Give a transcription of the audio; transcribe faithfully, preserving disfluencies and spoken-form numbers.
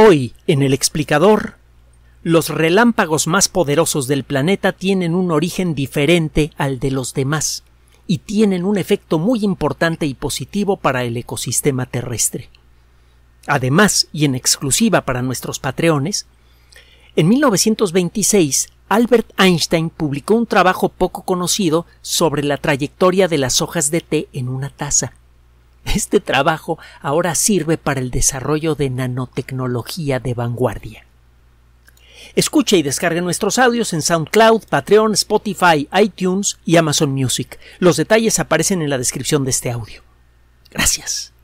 Hoy, en El Explicador, los relámpagos más poderosos del planeta tienen un origen diferente al de los demás y tienen un efecto muy importante y positivo para el ecosistema terrestre. Además, y en exclusiva para nuestros patreones, en mil novecientos veintiséis Albert Einstein publicó un trabajo poco conocido sobre la trayectoria de las hojas de té en una taza. Este trabajo ahora sirve para el desarrollo de nanotecnología de vanguardia. Escuche y descargue nuestros audios en SoundCloud, Patreon, Spotify, iTunes y Amazon Music. Los detalles aparecen en la descripción de este audio. Gracias.